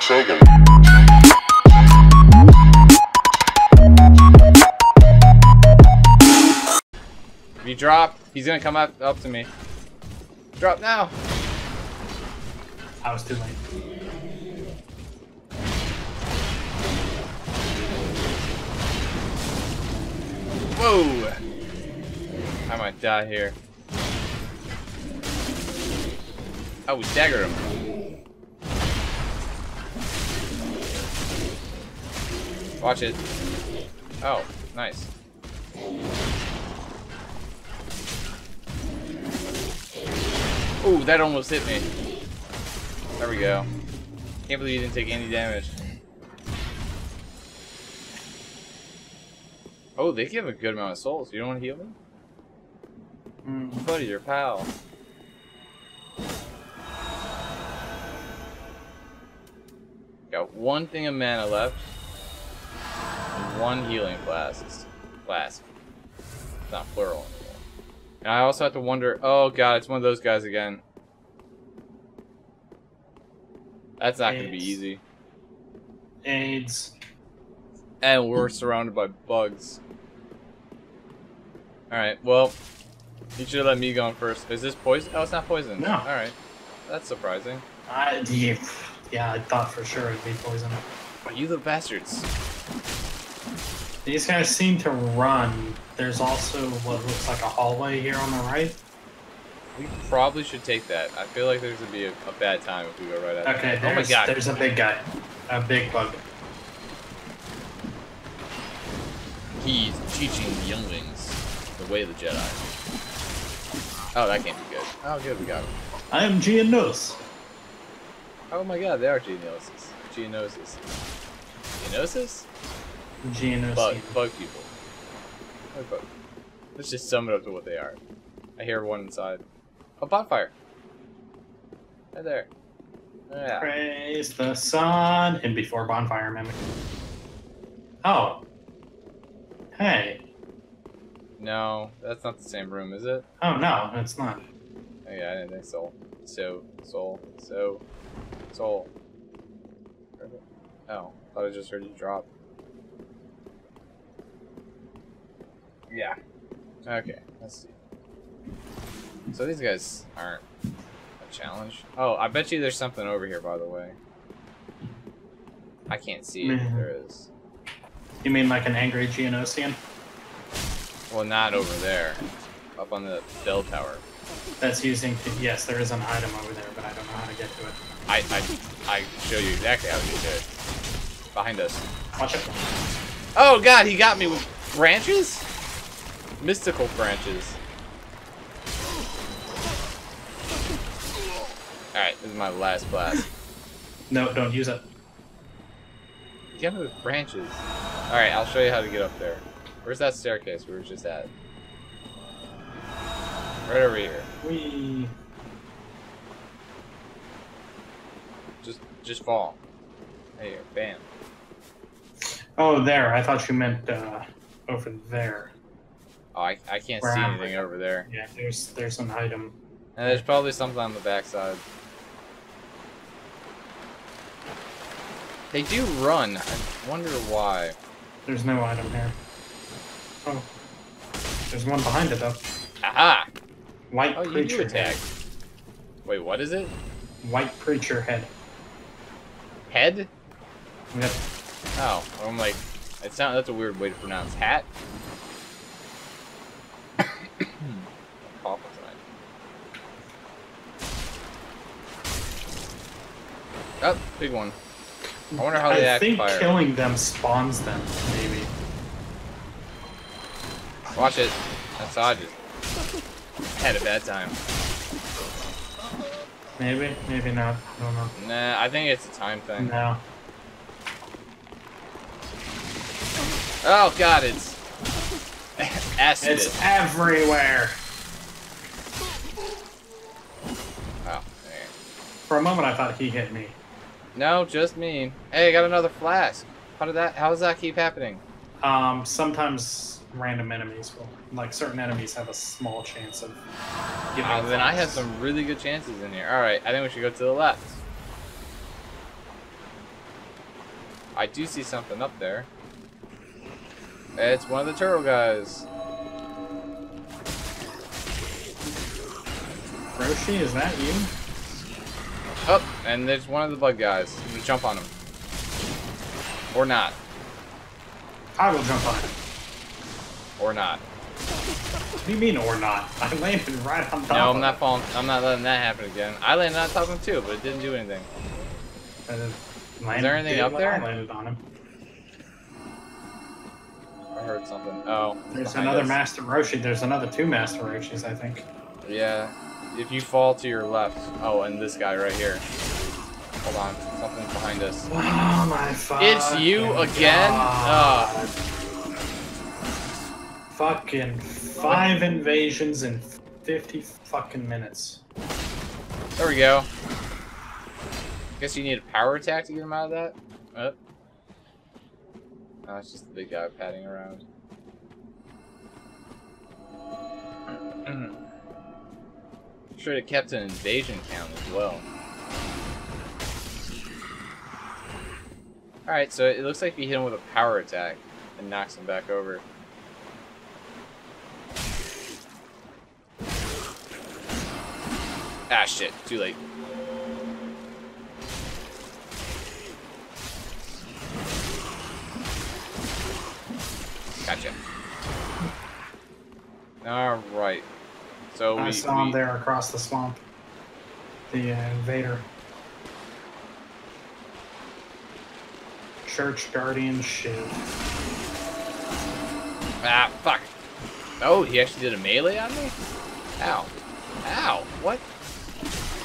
Shaken. If you drop, he's gonna come up to me. Drop now! I was too late. Whoa! I might die here. Oh, we dagger him. Watch it. Oh, nice. Ooh, that almost hit me. There we go. Can't believe you didn't take any damage. Oh, they give a good amount of souls. You don't want to heal me? Mm. Buddy, your pal. Got one thing of mana left. And one healing flask. It's not plural anymore. And I also have to wonder... Oh, God, it's one of those guys again. That's not going to be easy. AIDS. And we're surrounded by bugs. Alright, well, you should have let me go on first. Is this poison? Oh, it's not poison. No. Alright. That's surprising. Yeah, I thought for sure it'd be poison. Are you the bastards? These guys seem to run. There's also what looks like a hallway here on the right. We probably should take that. I feel like there's going to be a bad time if we go right at it. Okay, oh my God. There's a big guy. A big bug. He's teaching younglings the way of the Jedi. Oh, that can't be good. Oh, good, we got him. I am Geonosis. Oh my God, they are Geonosians. Geonosis? Bug people. Let's just sum it up to what they are. I hear one inside. A bonfire. Right there. Yeah. Praise the sun. And before bonfire, mimic. Oh. Hey. No, that's not the same room, is it? Oh, no, it's not. Oh, yeah, I didn't think so. Soul. Oh, thought I just heard you drop. Yeah. Okay, let's see. So these guys aren't a challenge. Oh, I bet you there's something over here, by the way. I can't see it, if there is. You mean like an angry Geonosian? Well, not over there. Up on the bell tower. That's using... Yes, there is an item over there, but I don't know how to get to it. I show you exactly how to get to it. Behind us. Watch it. Oh, God, he got me with branches? Mystical branches. Alright, this is my last blast. No, don't use it. Get me with branches. Alright, I'll show you how to get up there. Where's that staircase we were just at? Right over here. Whee! Just fall. There, bam. Oh, there. I thought you meant over there. Oh, I can't see anything over there. Yeah, there's an item. And there's probably something on the backside. They do run. I wonder why. There's no item here. Oh. There's one behind it, though. Aha! White preacher. Oh, you do attack. Head. Wait, what is it? White preacher head. Head? Yep. Oh, I'm like, that's a weird way to pronounce hat. Awful tonight. Oh, big one. I wonder how they act fire. I think killing them spawns them, maybe. Watch it. That's odd. Had a bad time. Maybe, maybe not. I don't know. Nah, I think it's a time thing. No. Oh God, it's acid. It's everywhere. Oh, man. For a moment, I thought he hit me. No, just me. Hey, I got another flask. How does that keep happening? Sometimes random enemies will, like certain enemies have a small chance of giving. Then I have some really good chances in here. Alright, I think we should go to the left. I do see something up there. It's one of the turtle guys. Roshi, is that you? Oh, and there's one of the bug guys. I'm gonna jump on him. Or not. I will jump on him. Or not. What do you mean, or not? I landed right on top of him. No, I'm not falling. I'm not letting that happen again. I landed on top of him too, but it didn't do anything. Is there anything up there? I landed on him. I heard something. Oh. There's another Master Roshi. There's another two Master Roshis, I think. Yeah. If you fall to your left. Oh, and this guy right here. Hold on. Something's behind us. Oh my fuck. It's you again? Fucking 5 invasions in 50 fucking minutes. There we go. Guess you need a power attack to get him out of that? Oh. No, it's just the big guy padding around. Should have kept an invasion count as well. Alright, so it looks like we hit him with a power attack and knocks him back over. Ah, shit. Too late. Gotcha. Alright. So I saw him there across the swamp. The invader. Church Guardian Shield. Ah, fuck. Oh, he actually did a melee on me? Ow. Ow. What?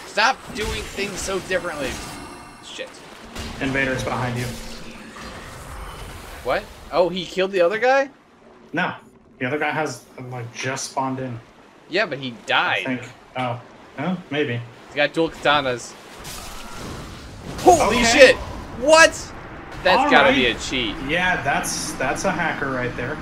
Stop doing things so differently. Shit. Invader's behind you. What? Oh, he killed the other guy? No. The other guy has, like, just spawned in. Yeah, but he died. I think. Oh. Oh, maybe. He's got dual katanas. Holy shit! What? That's gotta be a cheat. Yeah, that's a hacker right there.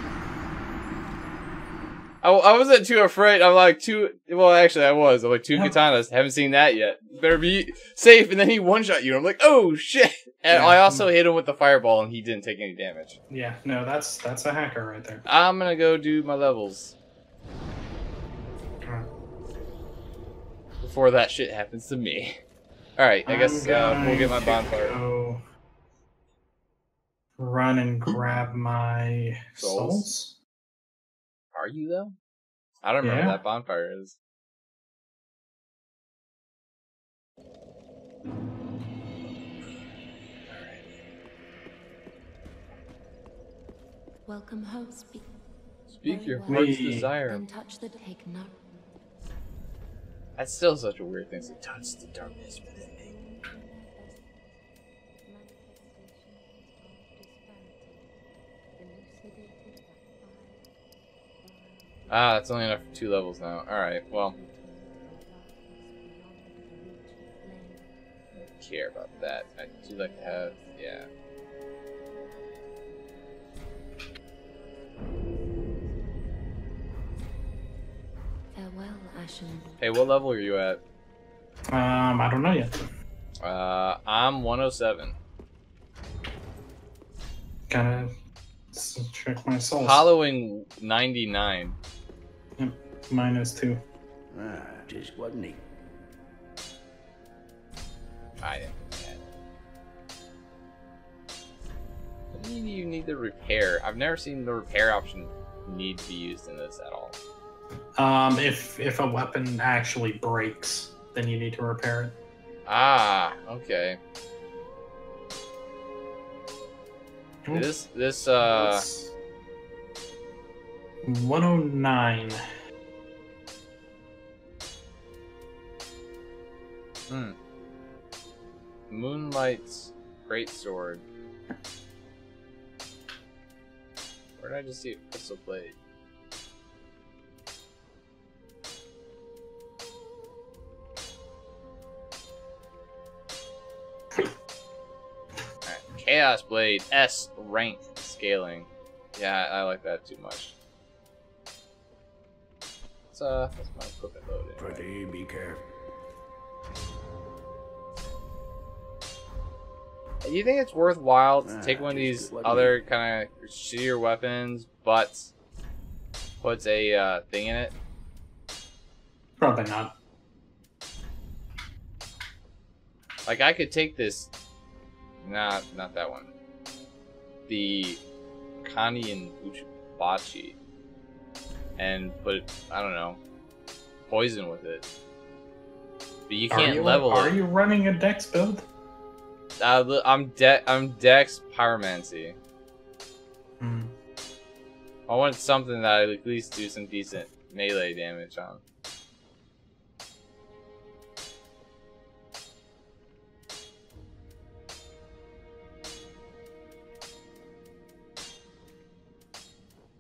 I wasn't too afraid. I'm like, well, actually, I was. I'm like, two katanas. Haven't seen that yet. Better be safe. And then he one-shot you. I'm like, oh, shit. And yeah, I also hit him with the fireball, and he didn't take any damage. Yeah, no, that's a hacker right there. I'm going to go do my levels. Before that shit happens to me. All right, I guess we'll get my bonfire. Run and grab my souls? Are you though? I don't remember what that bonfire is. Alright. Welcome home, speak your heart's desire. And touch the take not. That's still such a weird thing to touch the darkness within me. Ah, that's only enough for 2 levels now. Alright, well. I don't care about that. I do like to have... yeah. Farewell, Ashen. Hey, what level are you at? I don't know yet. I'm 107. Gotta check my souls. Hollowing 99. Yep, -2. Ah, just wasn't he. I didn't do that. What do you need to repair? I've never seen the repair option need to be used in this at all. If a weapon actually breaks, then you need to repair it. Ah, okay. This 109. Hmm. Moonlight's Greatsword. Where did I just see it? Crystal Blade. Chaos Blade, S rank scaling. Yeah, I like that too much. That's my equipment load. Anyway. Pretty, be careful. Do you think it's worthwhile to take one of these other kind of shittier weapons, but puts a thing in it? Probably not. Like, I could take this... Nah, not that one. The Kani and Uchibachi and put, I don't know, poison with it. But you can't level it. Are you running a Dex build? I'm Dex Pyromancy. Hmm. I want something that I at least do some decent melee damage on.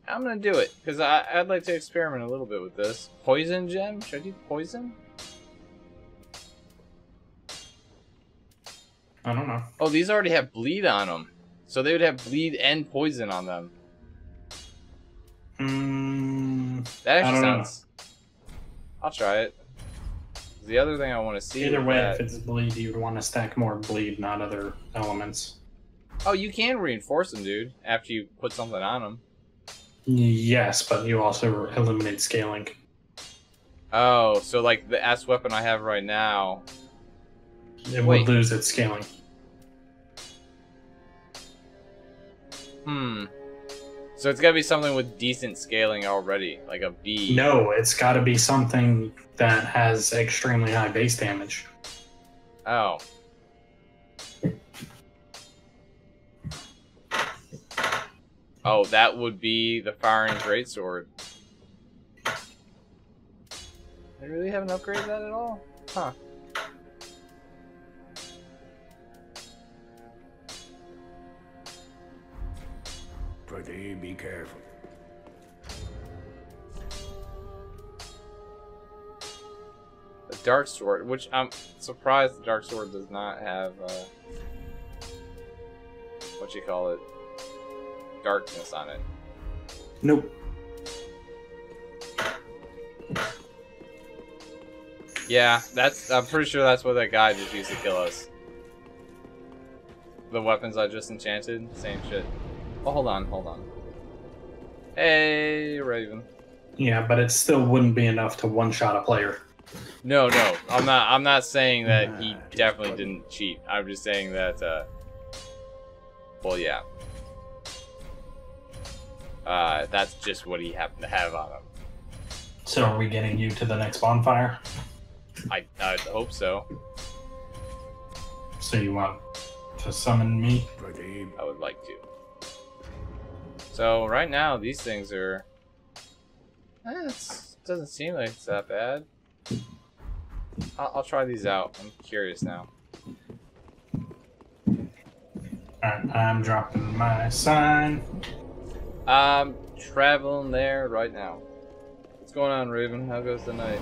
I'm gonna do it, because I'd like to experiment a little bit with this. Poison gem? Should I do poison? I don't know. Oh, these already have bleed on them. So they would have bleed and poison on them. Mm, that actually sounds... know. I'll try it. The other thing I want to see... Either way, if it's bleed, you'd want to stack more bleed, not other elements. Oh, you can reinforce them, dude, after you put something on them. Yes, but you also eliminate scaling. Oh, so like the S weapon I have right now... It will lose its scaling. Hmm. So it's gotta be something with decent scaling already, like a B. No, it's gotta be something that has extremely high base damage. Oh. Oh, that would be the Fire and Greatsword. I really haven't upgraded that at all? Huh. Pretty, be careful. The Dark Sword, which I'm surprised the Dark Sword does not have, what you call it? Darkness on it. Nope. Yeah, that's. I'm pretty sure that's what that guy just used to kill us. The weapons I just enchanted, same shit. Oh, hold on, hold on. Hey, Raven. Yeah, but it still wouldn't be enough to one-shot a player. No, no, I'm not saying that he definitely didn't cheat. I'm just saying that. Well, yeah. That's just what he happened to have on him. So are we getting you to the next bonfire? I hope so. So you want to summon me? I would like to. So right now these things are... it doesn't seem like it's that bad. I'll try these out. I'm curious now. Alright, I'm dropping my sign. I'm traveling there right now. What's going on, Raven? How goes the night?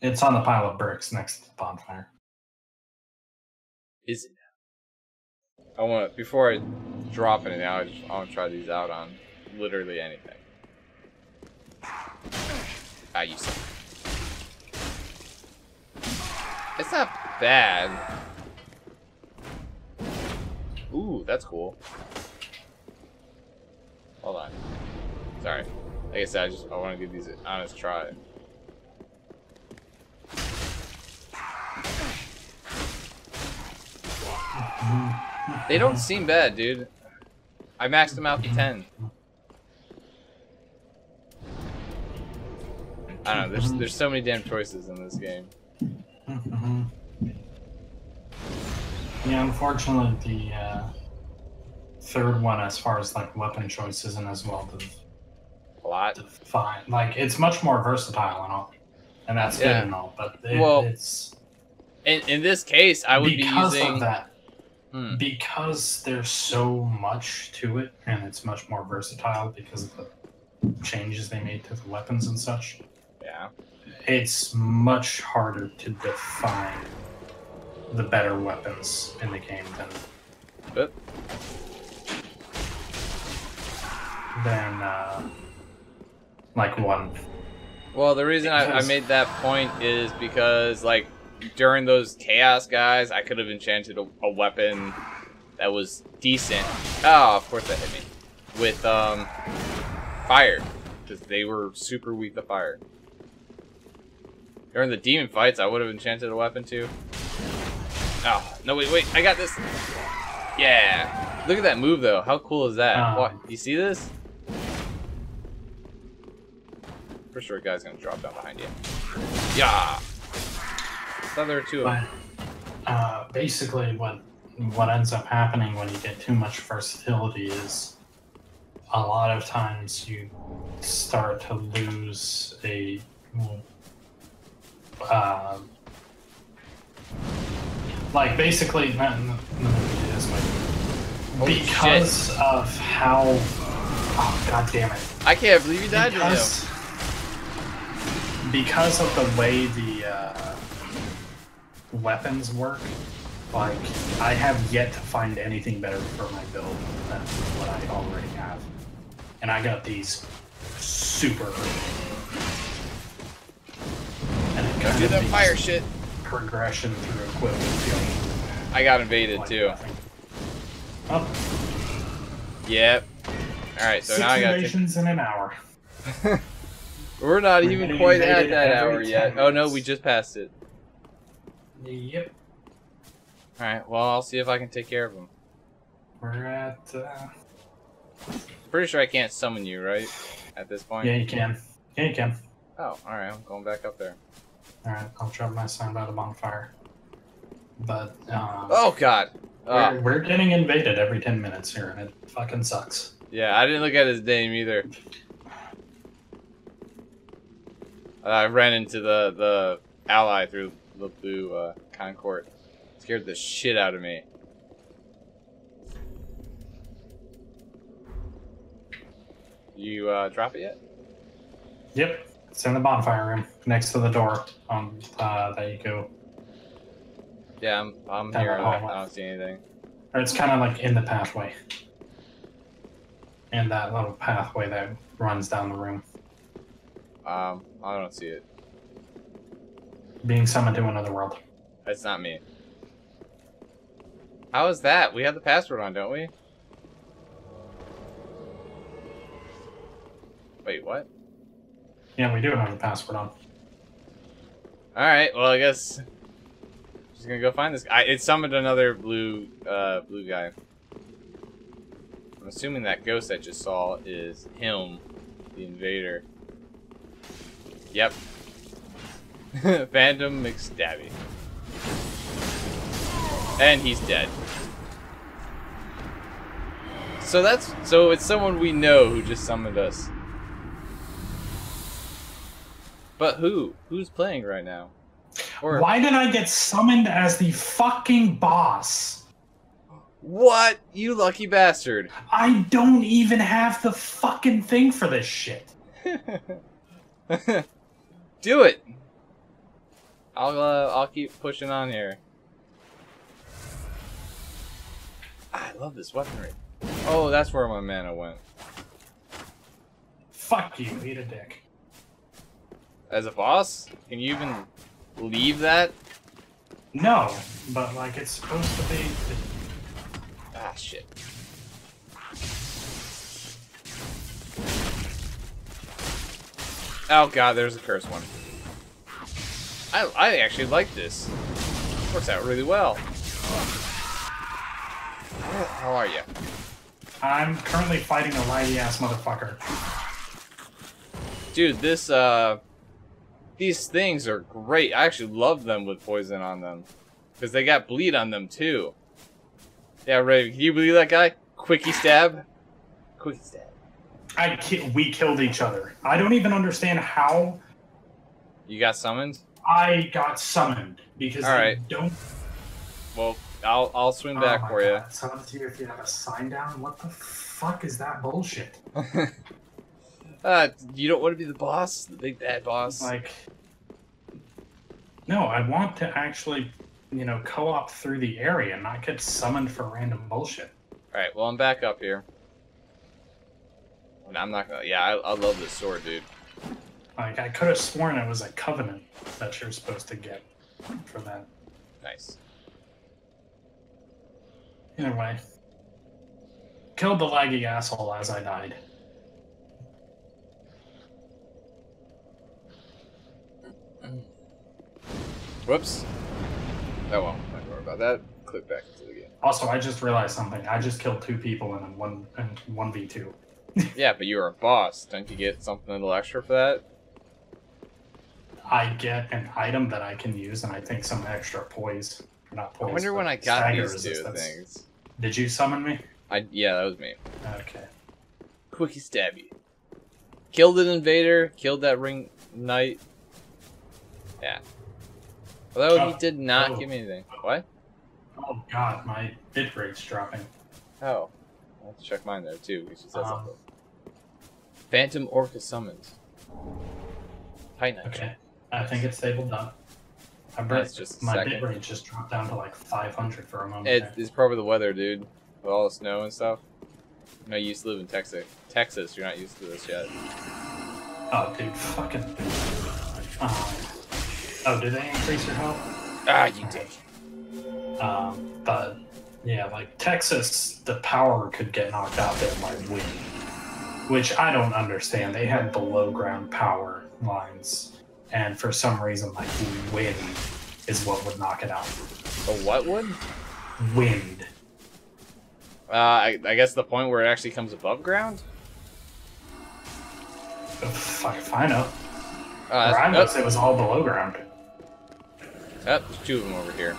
It's on the pile of bricks next to the bonfire. Is it? I want to, before I drop it now, I want to try these out on literally anything. Ah, you suck. It's not bad. Ooh, that's cool. Hold on. Sorry. Like I said, I want to give these an honest try. They don't seem bad, dude. I maxed them out to 10. I don't know. There's so many damn choices in this game. Mm-hmm. Yeah, unfortunately, the third one, as far as like weapon choice, isn't as well defined. Like, it's much more versatile and all, and that's good and all. But it's in this case, I would be using of that because there's so much to it, and it's much more versatile because of the changes they made to the weapons and such. Yeah. It's much harder to define the better weapons in the game than like one. Well, the reason I made that point is because, like, during those chaos guys, I could have enchanted a weapon that was decent. Oh, of course that hit me. With, fire. Because they were super weak to fire. During the demon fights, I would have enchanted a weapon, too. Oh, no, wait, I got this. Yeah. Look at that move, though. How cool is that? What? You see this? For sure, guy's gonna drop down behind you. Yeah. So there are two of them. Basically, what ends up happening when you get too much versatility is a lot of times you start to lose a like basically because of how god damn it, I can't believe you died because of the way the weapons work. Like, I have yet to find anything better for my build than what I already have. And I got these super early. And it got the fire shit. Progression through equipment feeling. I got invaded like too. Oh. Yep. Alright, so now I got invasions in an hour. We're not even quite at that hour yet. Oh no, we just passed it. Yep. Alright, well, I'll see if I can take care of him. We're at, pretty sure I can't summon you, right? At this point? Yeah, you can. Yeah, you can. Oh, alright, I'm going back up there. Alright, I'll drop my sign by the bonfire. But, oh, God! We're getting invaded every 10 minutes here, and it fucking sucks. Yeah, I didn't look at his name, either. I ran into the ally through the blue, Concord. Scared the shit out of me. You drop it yet? Yep, it's in the bonfire room next to the door that you go. Yeah, I'm here. I don't see anything. It's kind of like in the pathway, in that little pathway that runs down the room. I don't see it. Being summoned to another world. That's not me. How is that? We have the password on, don't we? Wait, what? Yeah, we do have the password on. Alright, well, I guess... I'm just gonna go find this guy. It summoned another blue, blue guy. I'm assuming that ghost I just saw is him, the invader. Yep. Vandom McStabby. And he's dead. So that's, so it's someone we know who just summoned us. But who? Who's playing right now? Or why did I get summoned as the fucking boss? What? You lucky bastard. I don't even have the fucking thing for this shit. Do it. I'll keep pushing on here. I love this weaponry. Oh, that's where my mana went. Fuck you, eat a dick. As a boss? Can you even leave that? No, but like it's supposed to be... Ah, shit. Oh god, there's a cursed one. I actually like this. Works out really well. How are you? I'm currently fighting a mighty ass motherfucker. Dude, this these things are great. I actually love them with poison on them, because they got bleed on them too. Yeah, Ray, can you believe that guy? Quickie stab, quickie stab. We killed each other. I don't even understand how. You got summoned? I got summoned because I don't. Well. I'll swim back for you. Summon to you if you have a sign down. What the fuck is that bullshit? You don't want to be the boss, the big bad boss. Like, no, I want to actually, you know, co-op through the area, and not get summoned for random bullshit. All right, well, I'm back up here. And I'm not gonna. Yeah, I love this sword, dude. Like, I could have sworn it was a covenant that you're supposed to get for that. Nice. Either way. Killed the laggy asshole as I died. Whoops. Oh well, don't worry about that. Click back into the game. Also, I just realized something. I just killed two people in a 1v2. Yeah, but you're a boss. Don't you get something a little extra for that? I get an item that I can use, and I think some extra poise. Not poise. I wonder when I got these resistance. Two things. Did you summon me? Yeah, that was me. Okay. Quickie stabby. Killed an invader. Killed that ring knight. Yeah. Although he did not give me anything. What? Oh god, my bit rate's dropping. Oh. I'll have to check mine though too, because she says something. Phantom Orca summons. Titanite. Okay. I think it's stabled up. I bet my bit rate just dropped down to like 500 for a moment. It's probably the weather, dude. With all the snow and stuff. No use to live in Texas. Texas, you're not used to this yet. Oh dude, fucking oh, did they increase your health? Ah, you did. But, yeah, like, Texas, the power could get knocked out there by wind. Which I don't understand. They had below-ground power lines. And for some reason, like, wind is what would knock it out. The what would? Wind. I guess the point where it actually comes above ground? Oh, fuck if I know. Where I noticed it was all below ground. Oh, there's two of them over here.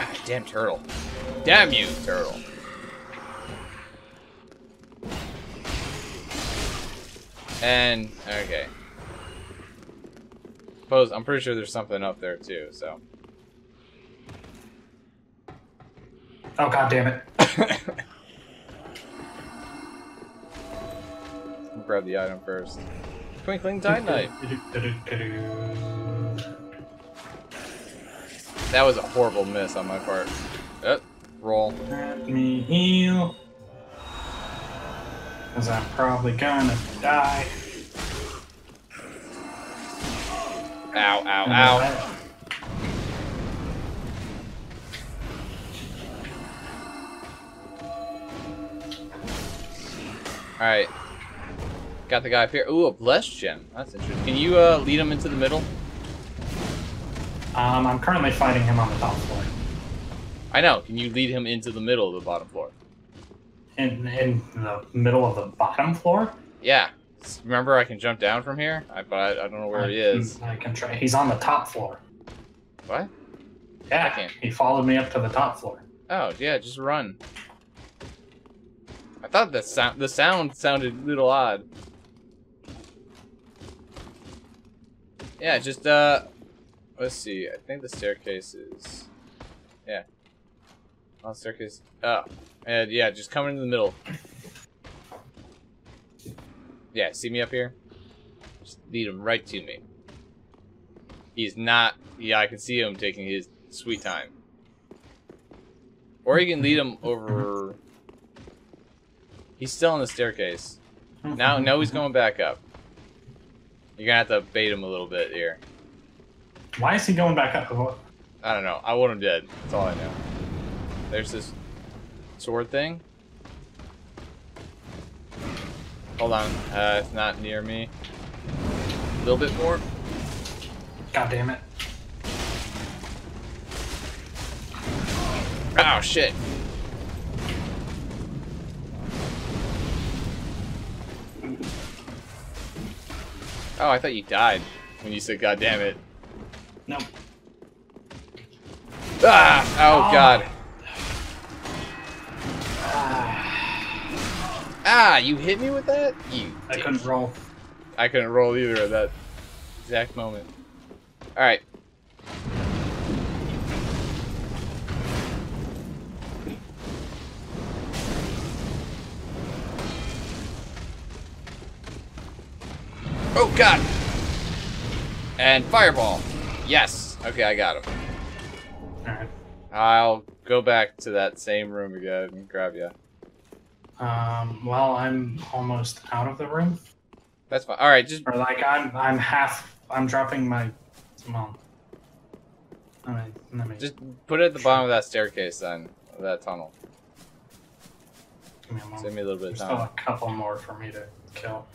Ah, damn turtle. Damn you, turtle. And, okay. Suppose, I'm pretty sure there's something up there too, so. Oh, god damn it. Grab the item first. Twinkling Titanite. That was a horrible miss on my part. Oh, roll. Let me heal. Because I'm probably gonna die. Ow, ow, ow. Alright. Got the guy up here. Ooh, a blessed gem. That's interesting. Can you lead him into the middle? I'm currently fighting him on the top floor. I know. Can you lead him into the middle of the bottom floor? In the middle of the bottom floor? Yeah. Remember, I can jump down from here, but I don't know where he is. I can try. He's on the top floor. What? Yeah, I can't. He followed me up to the top floor. Oh, yeah. Just run. I thought the sound sounded a little odd. Yeah, just, let's see, I think the staircase is, yeah, on the staircase, and yeah, just come into the middle. Yeah, see me up here? Just lead him right to me. He's not, yeah, I can see him taking his sweet time. Or you can lead him over, he's still on the staircase. Now he's going back up. You're gonna have to bait him a little bit here. Why is he going back up? I don't know. I want him dead. That's all I know. There's this sword thing. Hold on. It's not near me. A little bit more. God damn it. Oh, shit. Oh, I thought you died when you said, God damn it. Nope. Ah! Oh, God. Ah, you hit me with that? I couldn't roll. I couldn't roll either at that exact moment. Alright. Oh, God! And fireball. Yes. Okay, I got him. Alright. I'll go back to that same room again and grab you. Well, I'm almost out of the room. That's fine. All right, just or like I'm half. I'm dropping my mom. All right, let me just put it at the bottom of that staircase, then of that tunnel. Give me a moment. Save me a little bit of time. There's still a couple more for me to kill.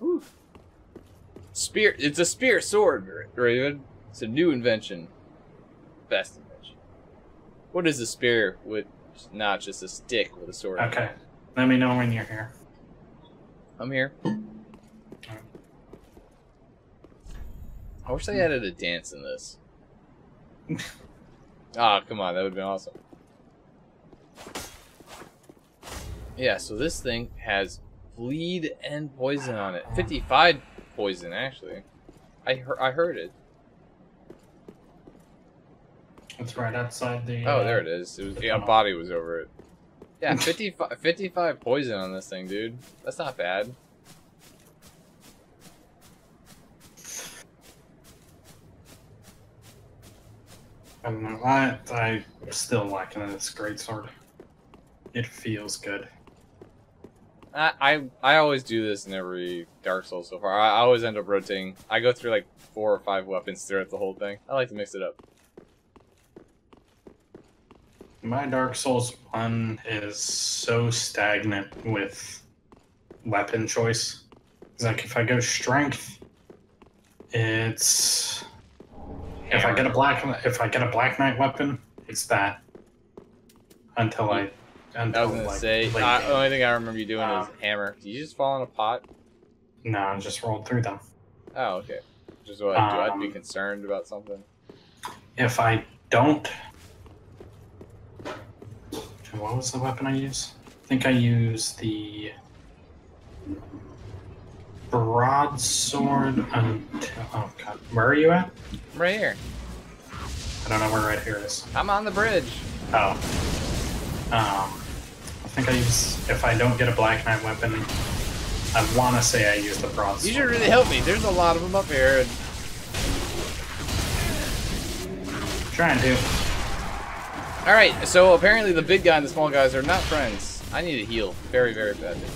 Woo. Spear. It's a spear sword, Raven. It's a new invention. Best invention. What is a spear with? Not just a stick with a sword. Okay. Let me know when you're here. I'm here. I wish they added a dance in this. Ah, oh, come on. That would have been awesome. Yeah, so this thing has bleed and poison on it. 55 poison, actually. I heard it. It's right outside the... Oh, there it is. It was, yeah, body was over it. Yeah, 55 poison on this thing, dude. That's not bad. I don't know. I'm still liking this greatsword. It feels good. I always do this in every Dark Souls so far. I always end up rotating. I go through like 4 or 5 weapons throughout the whole thing. I like to mix it up. My Dark Souls 1 is so stagnant with weapon choice. It's like if I go strength, it's if I get a black knight weapon, it's that until I was gonna like, say the only thing I remember you doing is hammer. Did you just fall in a pot? No, I just rolled through them. Oh, okay. Just what I do. I'd be concerned about something. If I don't. What was the weapon I used? I think I used the broadsword until... Oh, God. Where are you at? I'm right here. I don't know where right here is. I'm on the bridge. Oh. I think I used... If I don't get a Black Knight weapon, I want to say I used the broadsword. You should really help me. There's a lot of them up here. And... Trying to. Alright, so apparently the big guy and the small guys are not friends. I need to heal very, very badly.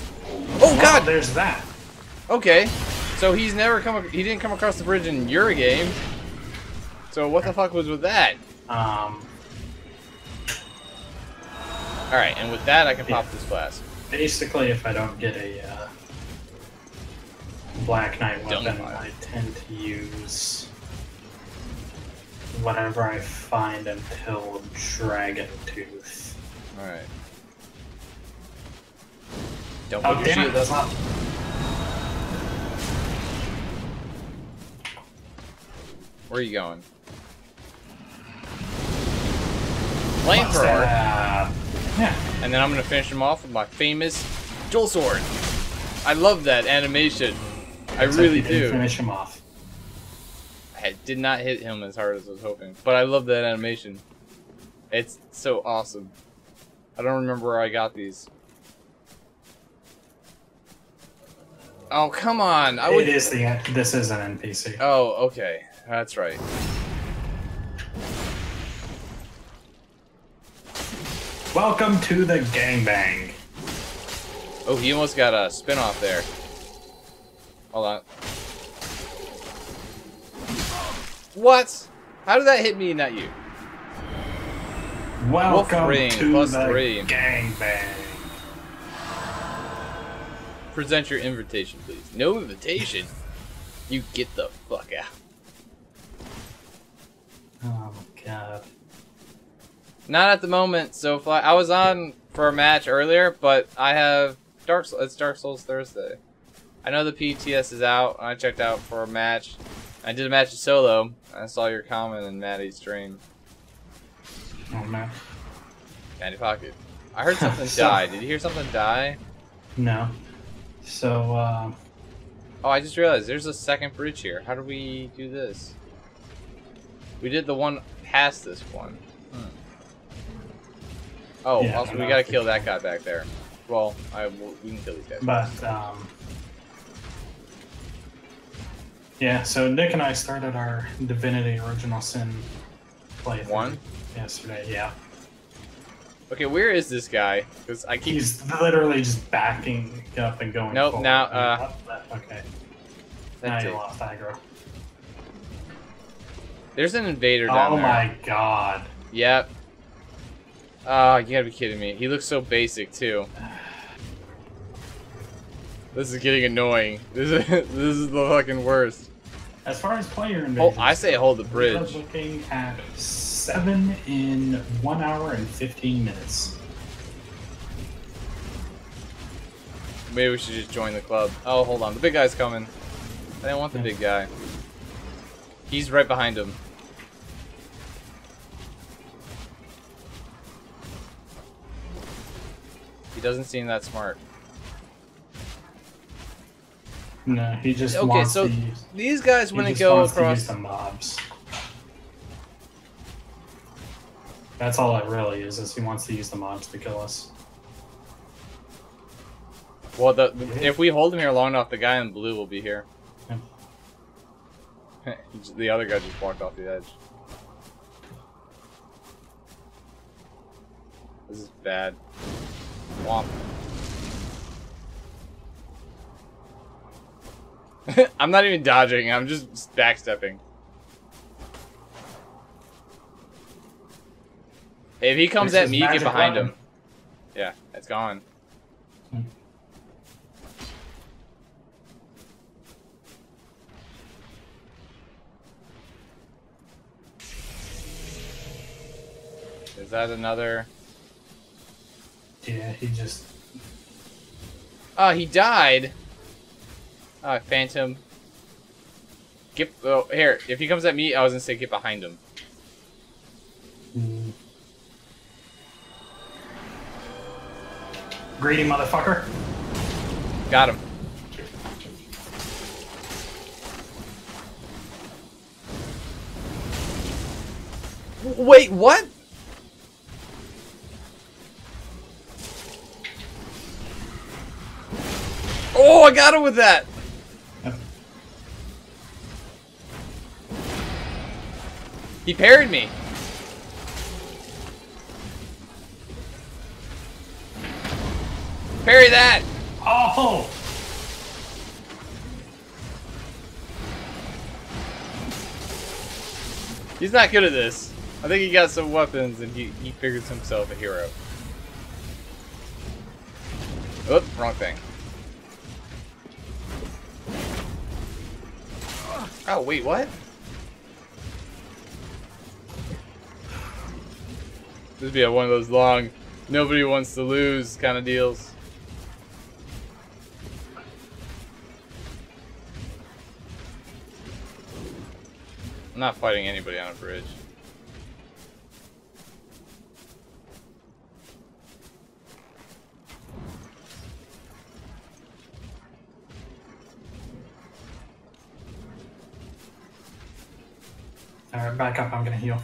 Oh God! There's that. Okay, so he's never come. He didn't come across the bridge in your game. So what the fuck was with that? Alright, and with that I can pop this flask. Basically, if I don't get a Black Knight weapon, I tend to use whatever I find until Dragon Tooth. Alright. Don't put your shield up. Where are you going? Flamethrower. Yeah. And then I'm gonna finish him off with my famous dual sword. I love that animation. I really do. Finish him off. I did not hit him as hard as I was hoping, but I love that animation. It's so awesome. I don't remember where I got these. Oh, come on! This is an NPC. Oh, okay, that's right. Welcome to the gangbang. Oh, he almost got a spin off there. Hold on. What? How did that hit me and not you? Welcome to the gangbang. Present your invitation, please. No invitation? You get the fuck out. Oh my God. Not at the moment, so fly. I was on for a match earlier, but I have Dark Souls. It's Dark Souls Thursday. I know the PTS is out, and I checked out for a match. I did a match of solo. I saw your comment in Maddie's stream. Oh, man. Maddie Pocket. I heard something die. Did you hear something die? No. So, oh, I just realized there's a second bridge here. How do we do this? We did the one past this one. Oh, yeah, also we gotta kill that guy back there. Well, we can kill these guys. But, yeah, so Nick and I started our Divinity Original Sin playthrough yesterday, yeah. Okay, where is this guy? Because I keep. He's literally just backing up and going. Nope. Forward. Now. Okay. Now you lost aggro. There's an invader down there. Oh my god. Yep. Oh, you gotta be kidding me. He looks so basic too. This is getting annoying. This is the fucking worst. As far as player invasions, I say hold the bridge. We're looking at 7 in 1 hour and 15 minutes. Maybe we should just join the club. Oh, hold on, the big guy's coming. I don't want the big guy. He's right behind him. He doesn't seem that smart. No, he just wants to use. Okay, so these guys want to go across some mobs. That's all it really is he wants to use the mobs to kill us. Well, if we hold him here long enough, the guy in blue will be here. Yeah. The other guy just walked off the edge. This is bad. Womp. I'm not even dodging, I'm just backstepping. If he comes at me, get behind him. Yeah, it's gone. Is that another? Yeah, he just... Oh, he died! Oh, Phantom. Get... Oh, here. If he comes at me, I was gonna say get behind him. Mm. Greedy motherfucker. Got him. Wait, what? Oh, I got him with that! He parried me. Parry that. Oh. He's not good at this. I think he got some weapons and he figures himself a hero. Oops, wrong thing. Oh, wait, what? This would be one of those long, nobody wants to lose kind of deals. I'm not fighting anybody on a bridge. Alright, back up, I'm gonna heal.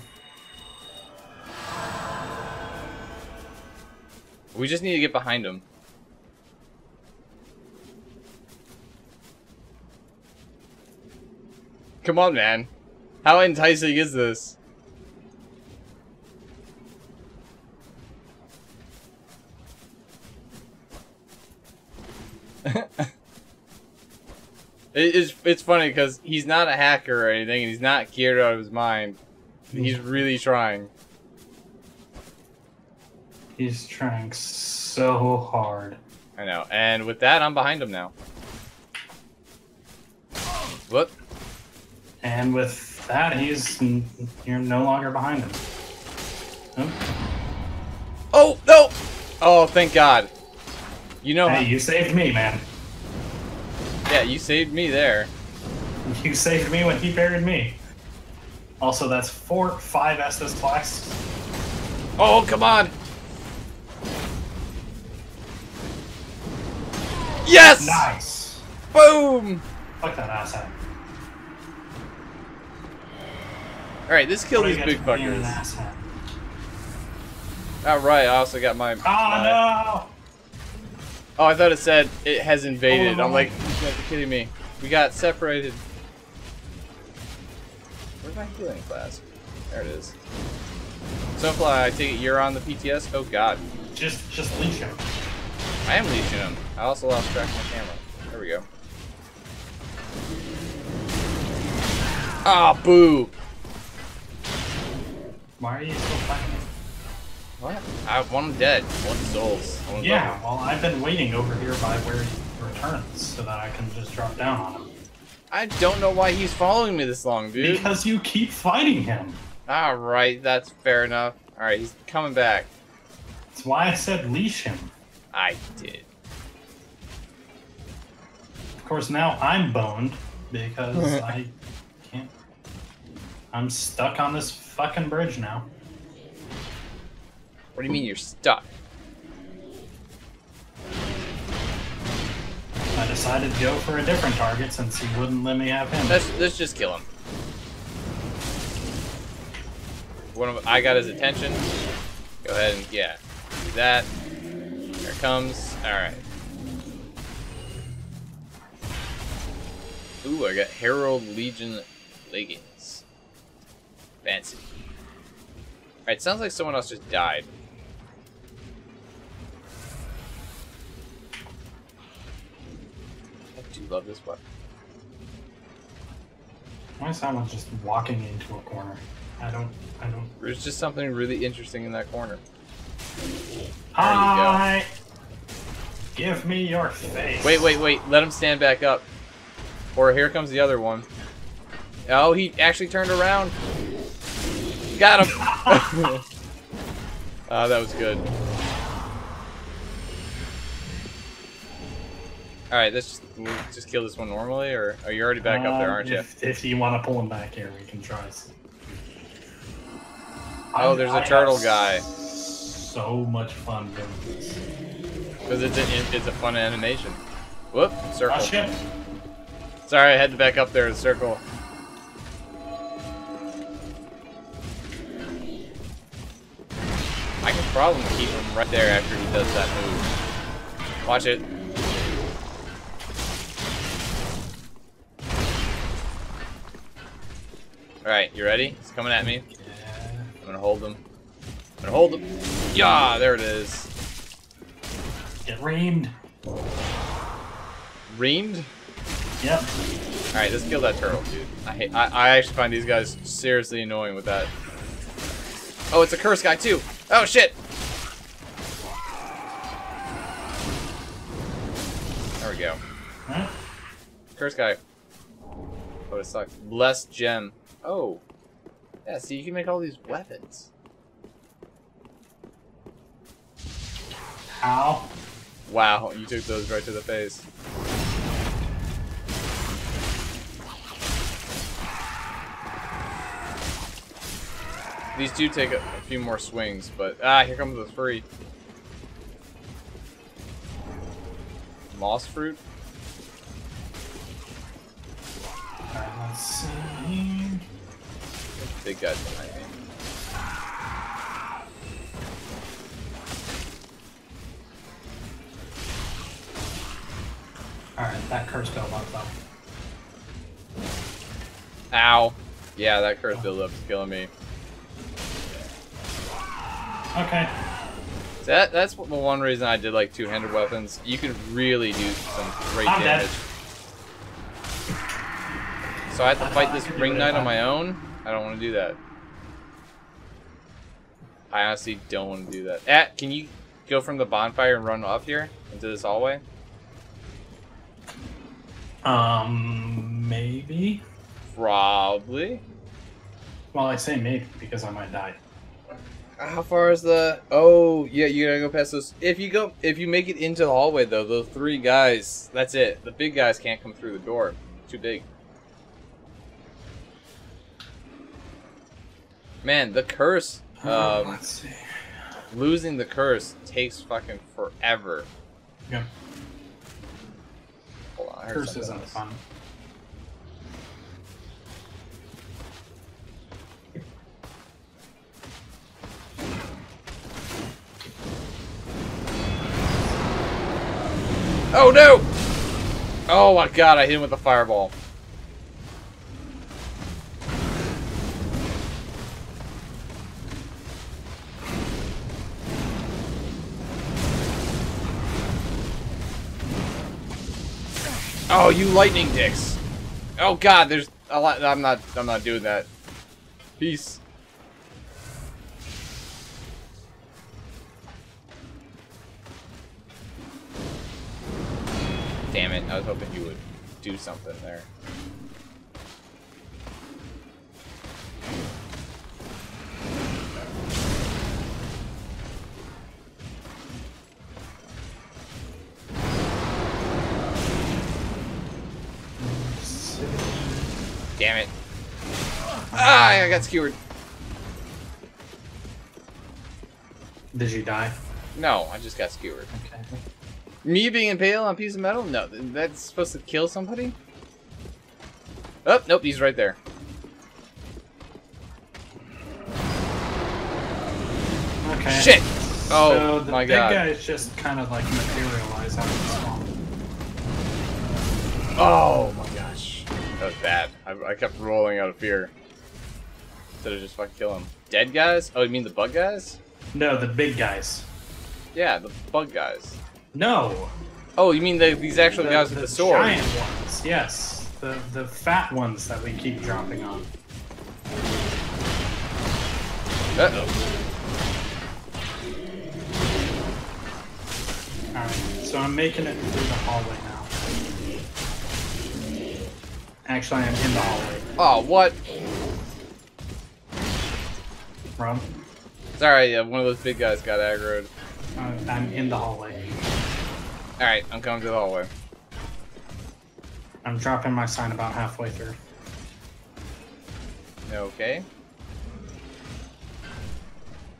We just need to get behind him. Come on, man. How enticing is this? It's funny because he's not a hacker or anything, and he's not geared out of his mind. He's really trying. He's trying so hard. I know, and with that, I'm behind him now. Whoop. And with that, you're no longer behind him. Oh no! Oh, thank God. You know. Hey, you saved me, man. Yeah, you saved me there. You saved me when he buried me. Also, that's 4-5 Estus class. Oh, come on! Yes! Nice! Boom! Fuck that ass out. Alright, this killed these big fuckers. Alright, I also got my... Oh, no! Oh, I thought it said it has invaded. Oh, I'm like, you guys are kidding me. We got separated. Where's my healing class? There it is. Snowfly, I take it you're on the PTS? Oh god. Just leech him. I am leeching him. I also lost track of my camera. There we go. Ah, boo! Why are you still fighting? What? I want him dead. I want souls. Yeah, well, I've been waiting over here by where he returns so that I can just drop down on him. I don't know why he's following me this long, dude. Because you keep fighting him. Alright, that's fair enough. Alright, he's coming back. That's why I said leash him. I did. Of course, now I'm boned because I can't. I'm stuck on this fucking bridge now. What do you mean you're stuck? I decided to go for a different target since he wouldn't let me have him. Let's just kill him. I got his attention. Go ahead and, yeah, do that. Here it comes. Alright. Ooh, I got Herald Legion Leggings. Fancy. Alright, sounds like someone else just died. I do love this weapon. Why is someone just walking into a corner? I don't. There's just something really interesting in that corner. Hi! Give me your face. Wait. Let him stand back up. Or here comes the other one. Oh, he actually turned around. Got him. That was good. Alright, let's just kill this one normally, or are you already back up there, aren't you? If you want to pull him back here, we can try. Oh, there's a turtle guy. So much fun doing this. Because it's a fun animation. Whoop, circle. Oh, shit. Sorry, I had to back up there to circle. I can probably keep him right there after he does that move. Watch it. Alright, you ready? He's coming at me. I'm gonna hold them. I'm gonna hold them. Yeah, there it is. Get reamed. Reamed? Yep. Alright, let's kill that turtle, dude. I actually find these guys seriously annoying with that. Oh, it's a curse guy, too. Oh, shit. There we go. Huh? Curse guy. Oh, it sucks. Blessed gem. Oh. Yeah, see, you can make all these weapons. Ow. Wow, you took those right to the face. These do take a few more swings, but... Ah, here comes the free. Moss fruit? Let's see. Big guys behind me. Alright, that curse build up though. Ow. Yeah, that curse build up's killing me. Okay. So that's the one reason I did like two-handed weapons. You can really do some great damage. Dead. So I had to fight this ring knight on my own. I don't want to do that. I honestly don't want to do that. At, can you go from the bonfire and run up here into this hallway? Maybe. Probably. Well, I say maybe because I might die. How far is the? Oh, yeah, you gotta go past those. If you make it into the hallway though, those three guys. That's it. The big guys can't come through the door. Too big. Man, the curse, let's see. Losing the curse takes fucking forever. Yeah. Hold on, curse isn't fun. Oh no! Oh my god, I hit him with a fireball. Oh, you lightning dicks. Oh god, there's a lot. I'm not doing that. Peace. Damn it, I was hoping you would do something there. Damn it. Ah, I got skewered. Did you die? No, I just got skewered. Okay. Me being impaled on a piece of metal? No, that's supposed to kill somebody? Oh, nope, he's right there. Okay. Shit! Oh, so my god. The big guys just kind of like materialize out of the swamp. Oh my gosh. That was bad. I kept rolling out of fear. Instead of just fucking kill him. Dead guys? Oh, you mean the bug guys? No, the big guys. Yeah, the bug guys. No. Oh, you mean these actual guys with the sword? The giant ones, yes. The fat ones that we keep dropping on. Uh-oh. Alright, so I'm making it through the hallway now. Actually, I am in the hallway. Oh, what? From? Sorry, one of those big guys got aggroed. I'm in the hallway. Alright, I'm coming to the hallway. I'm dropping my sign about halfway through. Okay.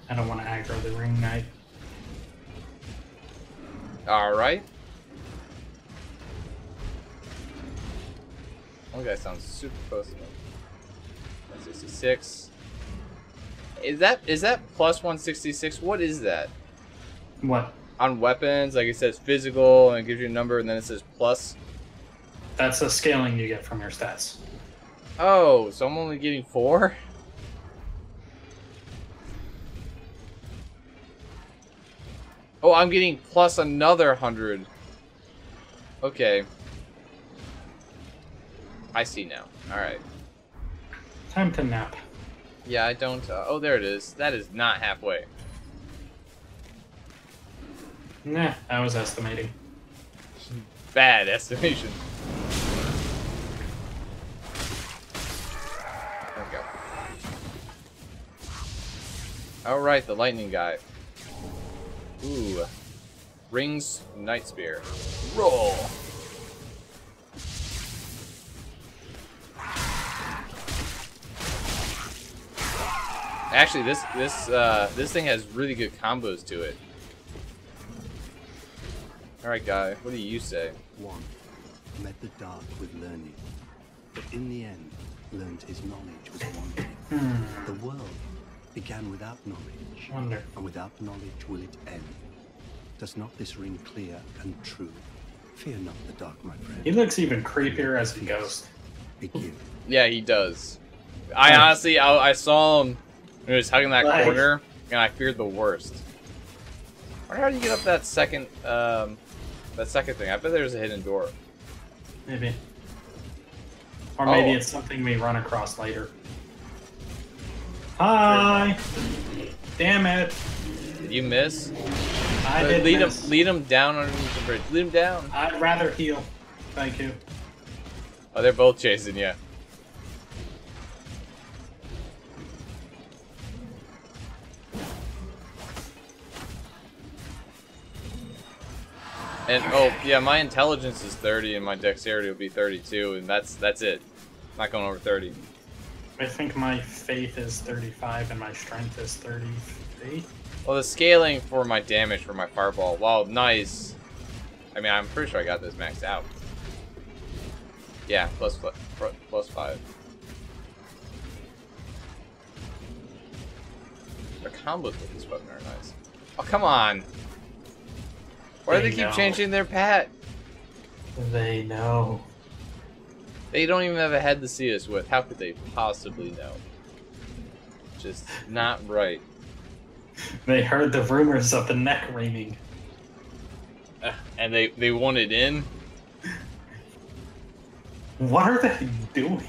I don't want to aggro the ring knight. Alright. One guy sounds super close to me. 166. Is that plus 166? What is that? What? On weapons, like it says physical and it gives you a number and then it says plus. That's the scaling you get from your stats. Oh, so I'm only getting 4? Oh, I'm getting plus another 100. Okay. I see now. Alright. Time to nap. Yeah, I don't... oh, there it is. That is not halfway. Nah, I was estimating. Bad estimation. There we go. Alright, the lightning guy. Ooh. Rings night spear. Roll! Actually, this thing has really good combos to it. All right, guy, what do you say? One, met the dark with learning, but in the end, learned his knowledge was wanting. The world began without knowledge, and without knowledge will it end. Does not this ring clear and true? Fear not the dark, my friend. He looks even creepier as he goes. Begin. Yeah, he does. I honestly, I saw him. He was hugging that corner, and I feared the worst. I wonder how do you get up that second thing? I bet there's a hidden door. Maybe. Or maybe it's something we run across later. Hi! Damn it! Did you miss? I did miss. Lead him down underneath the bridge. Lead him down. I'd rather heal. Thank you. Oh, they're both chasing you. And oh yeah, my intelligence is 30 and my dexterity will be 32, and that's it. I'm not going over 30. I think my faith is 35 and my strength is 38. Well, the scaling for my damage for my fireball, wow, nice. I mean, I'm pretty sure I got this maxed out. Yeah, plus 5. The combos with this weapon are nice. Oh come on. Why do they keep changing their pat? They know. They don't even have a head to see us with. How could they possibly know? Just not right. They heard the rumors of the neck reaming. And they wanted in? What are they doing?